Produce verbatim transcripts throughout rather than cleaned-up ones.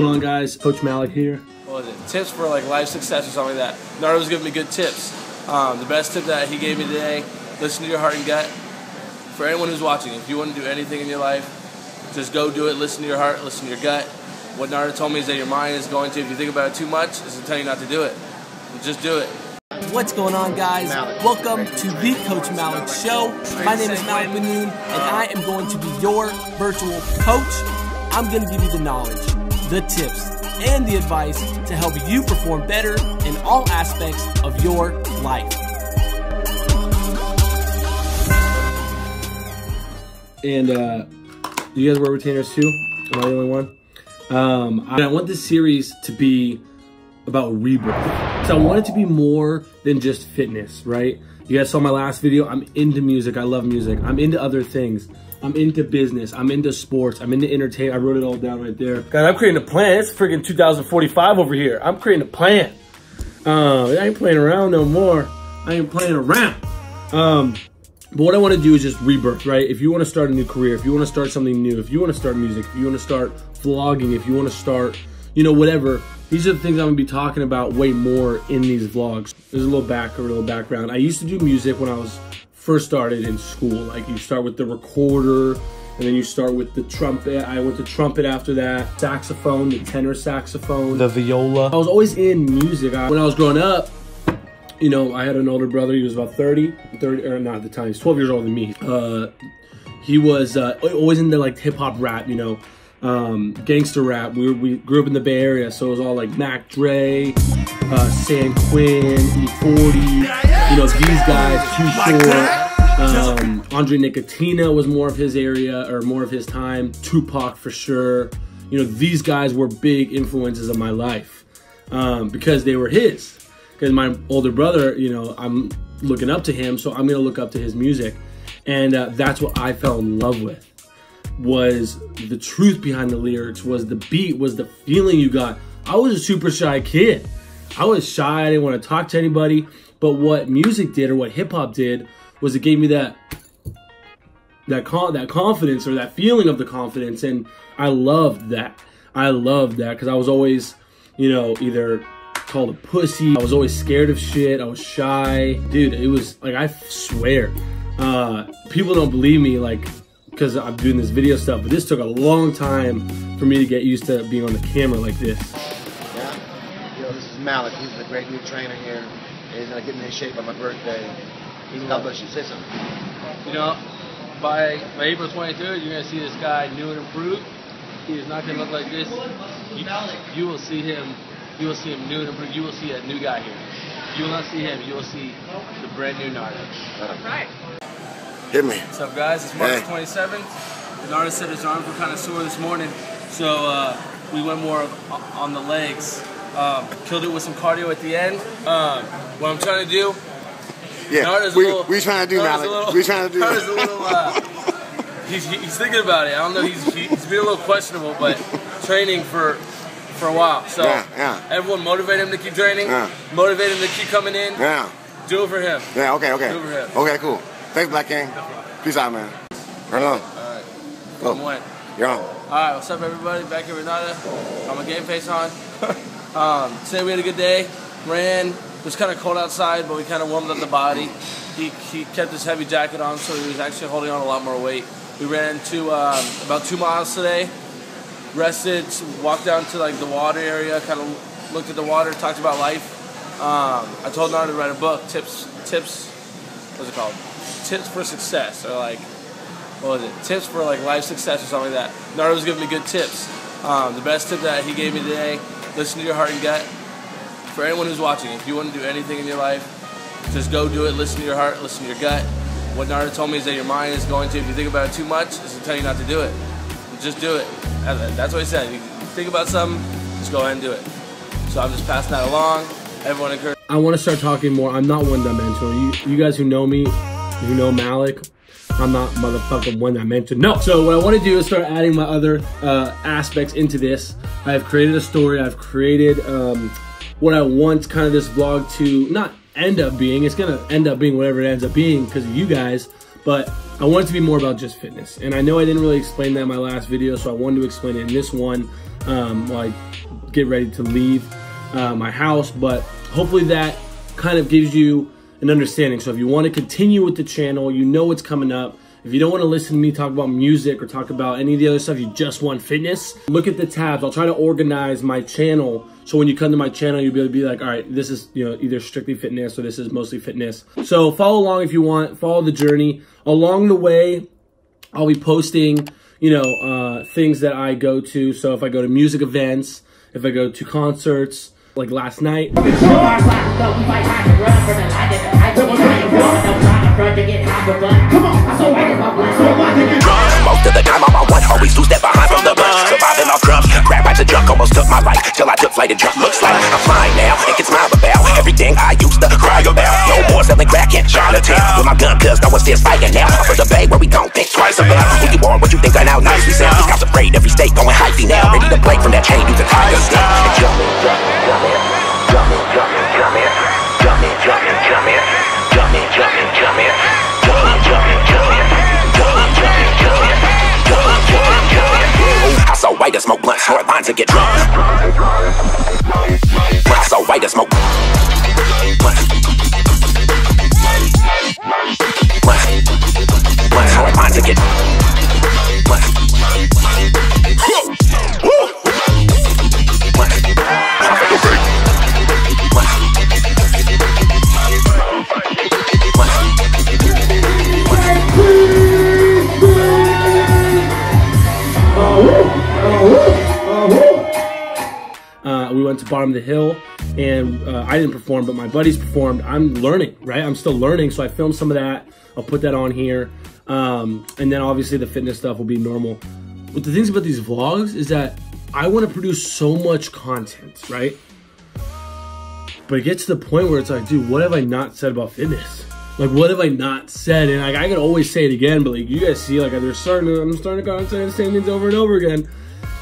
going on, guys? Coach Malek here. What was it? Tips for like life success or something like that. Narada was giving me good tips. Um, the best tip that he gave me today: listen to your heart and gut. For anyone who's watching, if you want to do anything in your life, just go do it. Listen to your heart. Listen to your gut. What Narada told me is that your mind is going to, if you think about it too much, it's going to tell you not to do it. Just do it. What's going on, guys? Malek. Welcome to the Coach Malek Show. My name is Malek Banoun, and I am going to be your virtual coach. I'm going to give you the knowledge, the tips, and the advice to help you perform better in all aspects of your life. And uh, you guys wear retainers too? Am I the only one? Um, I want this series to be about rebirth. So I want it to be more than just fitness, right? You guys saw my last video. I'm into music. I love music. I'm into other things. I'm into business. I'm into sports. I'm into entertainment. I wrote it all down right there. God, I'm creating a plan. It's freaking two thousand forty-five over here. I'm creating a plan. Uh, I ain't playing around no more. I ain't playing around. Um, but what I want to do is just rebirth, right? If you want to start a new career, if you want to start something new, if you want to start music, if you want to start vlogging, if you want to start, you know, whatever. These are the things I'm gonna be talking about way more in these vlogs. There's a little back, a little background. I used to do music when I was first started in school. Like, you start with the recorder, and then you start with the trumpet. I went to trumpet after that, saxophone, the tenor saxophone, the viola. I was always in music. I, when I was growing up, you know, I had an older brother. He was about thirty, thirty, or not at the time. He's twelve years older than me. Uh, he was uh, always into like hip hop, rap, you know. Um, gangster rap. We, were, we grew up in the Bay Area, so it was all like Mac Dre, uh, San Quinn, E forty, you know, these guys, Q four, um, Andre Nicotina was more of his area, or more of his time, Tupac for sure. You know, these guys were big influences of my life, um, because they were his. Because my older brother, you know, I'm looking up to him, so I'm going to look up to his music. And uh, that's what I fell in love with. Was the truth behind the lyrics, was the beat, was the feeling you got. I was a super shy kid. I was shy, I didn't want to talk to anybody, but what music did, or what hip hop did, was it gave me that that con that confidence, or that feeling of the confidence, and I loved that. I loved that, because I was always, you know, either called a pussy, I was always scared of shit, I was shy. Dude, it was, like, I swear, uh, people don't believe me, like, because I'm doing this video stuff, but this took a long time for me to get used to being on the camera like this. Yeah, yo, this is Malek. He's a great new trainer here. He's gonna get me in shape on my birthday. He's God bless you. Say something. You know, by, by April twenty-third, you're gonna see this guy new and improved. He is not gonna look like this. You, you will see him. You will see him new and improved. You will see a new guy here. You will not see him. You will see the brand new Narada. That's right. Hit me. What's up, guys? It's March twenty-seventh. Narada said his arms were kind of sore this morning, so uh, we went more of, on the legs. Um, killed it with some cardio at the end. Um, what I'm trying to do. Yeah, Narada's we, a little, we trying to do Narada's Malek. We trying to do Narada's a little. Uh, he's, he's thinking about it. I don't know. He's he's been a little questionable, but training for for a while. So yeah, yeah. Everyone motivate him to keep training. Yeah. Motivate him to keep coming in. Yeah. Do it for him. Yeah. Okay. Okay. Do it for him. Okay. Cool. Thanks, Black Gang. Peace out, man. Right on. Alright. Go. One. You're on. Alright, what's up, everybody? Back here with Narada. I'm a game face on. um, today we had a good day. Ran. It was kind of cold outside, but we kind of warmed up the body. He, he kept his heavy jacket on, so he was actually holding on a lot more weight. We ran to um, about two miles today. Rested. Walked down to like the water area. Kind of looked at the water. Talked about life. Um, I told Narada to write a book. Tips. Tips. What's it called? Tips for success, or like, what was it? Tips for like life success or something like that. Narada was giving me good tips. Um, the best tip that he gave me today: listen to your heart and gut. For anyone who's watching, if you want to do anything in your life, just go do it. Listen to your heart, listen to your gut. What Narada told me is that your mind is going to, if you think about it too much, it's going to tell you not to do it. Just do it. That's what he said. If you think about something, just go ahead and do it. So I'm just passing that along. Everyone encourage. I want to start talking more. I'm not one-dimensional. You, you guys who know me, you know Malek, I'm not motherfucking one dimension. No. So what I want to do is start adding my other uh, aspects into this. I've created a story. I've created um, what I want kind of this vlog to not end up being. It's going to end up being whatever it ends up being because of you guys. But I want it to be more about just fitness. And I know I didn't really explain that in my last video, so I wanted to explain it in this one. um, while I get ready to leave uh, my house. But hopefully that kind of gives you an understanding. So if you want to continue with the channel, you know what's coming up. If you don't want to listen to me talk about music or talk about any of the other stuff, you just want fitness, look at the tabs. I'll try to organize my channel. So when you come to my channel, you'll be able to be like, all right, this is, you know, either strictly fitness or this is mostly fitness. So follow along if you want, follow the journey. Along the way, I'll be posting, you know, uh, things that I go to. So if I go to music events, if I go to concerts, like last night. Most of the time, I'm on one, always two step behind from the bus. Surviving off crumbs, grab out the junk, almost took my life. Till I took flight and drunk, looks like I'm flying now. It can smile about everything I used to cry about. No more selling crack in Chinatown. With my gun, cuz no one's still fighting now. Off of the bay where we gon' think twice about who you are, what you think, and how nice we sound. These cops afraid, every state going hypey now. Ready to play from that chain, do the tiger stick. Jump in, jump in, jump in, jump in, jump in, jump in, jump in, jump in, jump in, jump in, jump in, jump in, jump in, jump in, jump in. I saw white as smoke blunts, hard lines and get drunk. I saw white as smoke. Blunts, hard lines and get to Bottom of the Hill, and uh, I didn't perform, but my buddies performed. I'm learning, right? I'm still learning, so I filmed some of that. I'll put that on here, um, and then obviously the fitness stuff will be normal. But the things about these vlogs is that I want to produce so much content, right? But it gets to the point where it's like, dude, what have I not said about fitness? Like, what have I not said? And like, I could always say it again, but like, you guys see, like, there's certain, I'm starting to go and say the same things over and over again.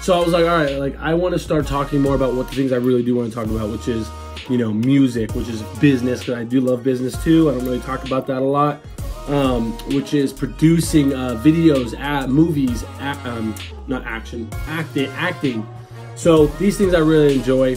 So I was like, all right, like I want to start talking more about what the things I really do want to talk about, which is, you know, music, which is business, because I do love business too. I don't really talk about that a lot, um, which is producing uh, videos, at movies, at, um, not action, acting, acting. So these things I really enjoy.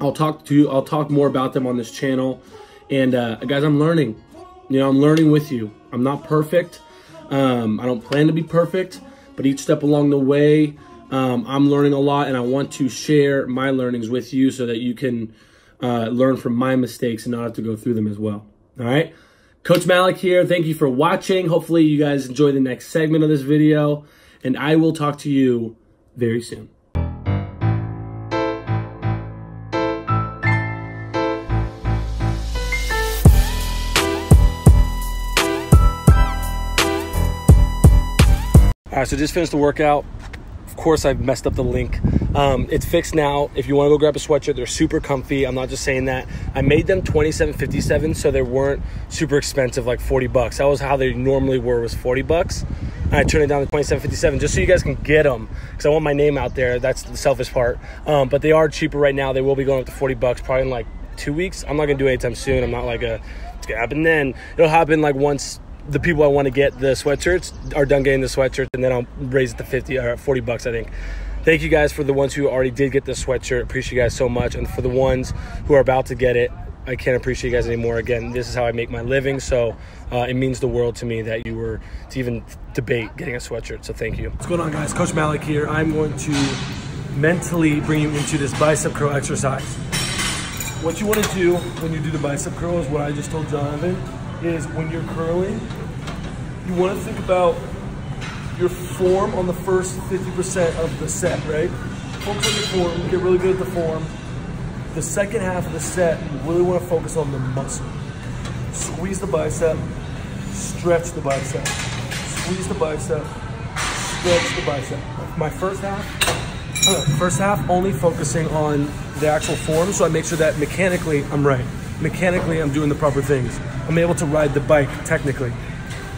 I'll talk to, I'll talk more about them on this channel. And uh, guys, I'm learning. You know, I'm learning with you. I'm not perfect. Um, I don't plan to be perfect, but each step along the way. Um, I'm learning a lot, and I want to share my learnings with you so that you can uh, learn from my mistakes and not have to go through them as well. All right. Coach Malek here. Thank you for watching. Hopefully you guys enjoy the next segment of this video, and I will talk to you very soon. All right. So just finished the workout. Of course, I've messed up the link. Um, it's fixed now. If you want to go grab a sweatshirt, they're super comfy. I'm not just saying that. I made them twenty-seven fifty-seven, so they weren't super expensive, like forty bucks. That was how they normally were, was forty bucks. And I turned it down to twenty-seven fifty-seven just so you guys can get them, because I want my name out there. That's the selfish part. Um, but they are cheaper right now. They will be going up to forty bucks probably in like two weeks. I'm not going to do it anytime soon. I'm not like a, it's going to happen then. It'll happen like once the people I want to get the sweatshirts are done getting the sweatshirts, and then I'll raise it to fifty or forty bucks, I think. Thank you guys for the ones who already did get the sweatshirt. Appreciate you guys so much. And for the ones who are about to get it, I can't appreciate you guys anymore. Again, this is how I make my living. So uh, it means the world to me that you were to even debate getting a sweatshirt. So thank you. What's going on, guys? Coach Malek here. I'm going to mentally bring you into this bicep curl exercise. What you want to do when you do the bicep curl is what I just told Jonathan. Is when you're curling, you want to think about your form on the first fifty percent of the set, right? Focus on your form, get really good at the form. The second half of the set, you really want to focus on the muscle. Squeeze the bicep, stretch the bicep, squeeze the bicep, stretch the bicep. My first half, uh, first half only focusing on the actual form, so I make sure that mechanically I'm right. Mechanically, I'm doing the proper things. I'm able to ride the bike, technically.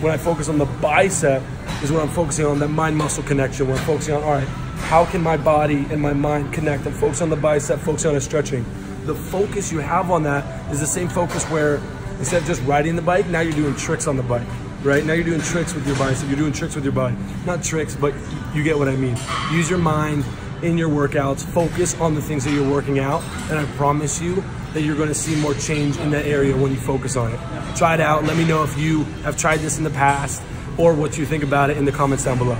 When I focus on the bicep is when I'm focusing on that mind-muscle connection, when I'm focusing on, all right, how can my body and my mind connect? I'm focusing on the bicep, focusing on the stretching. The focus you have on that is the same focus where instead of just riding the bike, now you're doing tricks on the bike, right? Now you're doing tricks with your bicep, you're doing tricks with your body. Not tricks, but you get what I mean. Use your mind in your workouts, focus on the things that you're working out, and I promise you that you're gonna see more change in that area when you focus on it. Try it out, let me know if you have tried this in the past or what you think about it in the comments down below.